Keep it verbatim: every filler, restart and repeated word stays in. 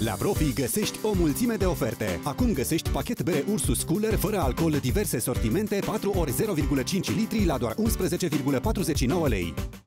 La Profi găsești o mulțime de oferte. Acum găsești pachet bere Ursus Cooler fără alcool, diverse sortimente, patru ori zero virgulă cinci litri la doar unsprezece virgulă patruzeci și nouă lei.